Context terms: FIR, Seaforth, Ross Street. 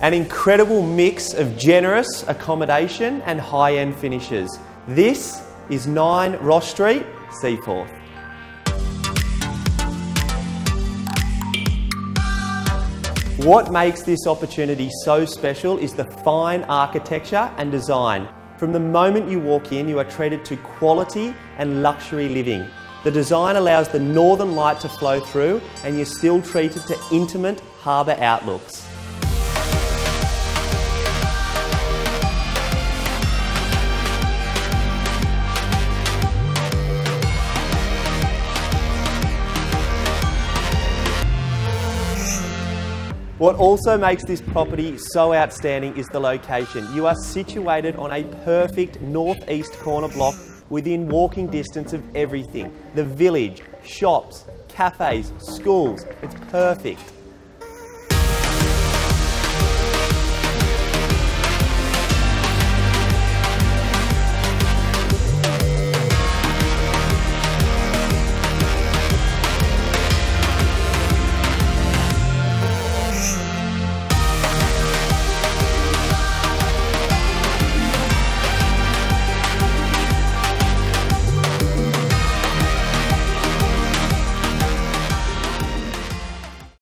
An incredible mix of generous accommodation and high-end finishes. This is 9 Ross Street, Seaforth. What makes this opportunity so special is the fine architecture and design. From the moment you walk in, you are treated to quality and luxury living. The design allows the northern light to flow through, and you're still treated to intimate harbour outlooks. What also makes this property so outstanding is the location. You are situated on a perfect northeast corner block within walking distance of everything. The village, shops, cafes, schools, it's perfect.